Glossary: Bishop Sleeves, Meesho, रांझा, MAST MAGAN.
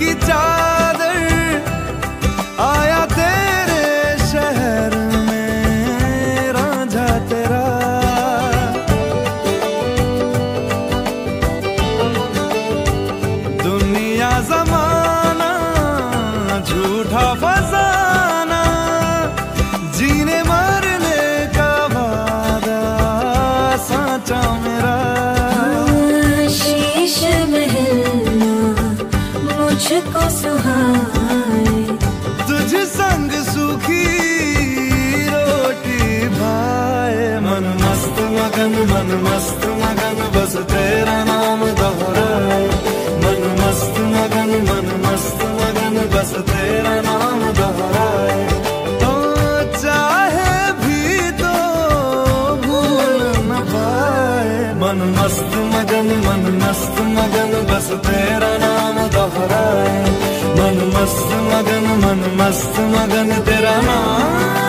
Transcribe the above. की चादर आया तेरे शहर में रांझा तेरा। दुनिया जमाना झूठा फसाना जीने मरने का वादा सांचा मेरा। शीश मुझको सुहाए तुझ संग सुखी रोटी भाए। मन मस्त मगन मन मस्त मगन बस तेरा नाम दोहराए। मन मस्त मगन मन मस्त मगन बस तेरा नाम दोहराए। तो चाहे भी तो भूल न पाए। मन मस्त मगन बस तेरा नाम दोहराए। मन मस्त मगन तेरा नाम।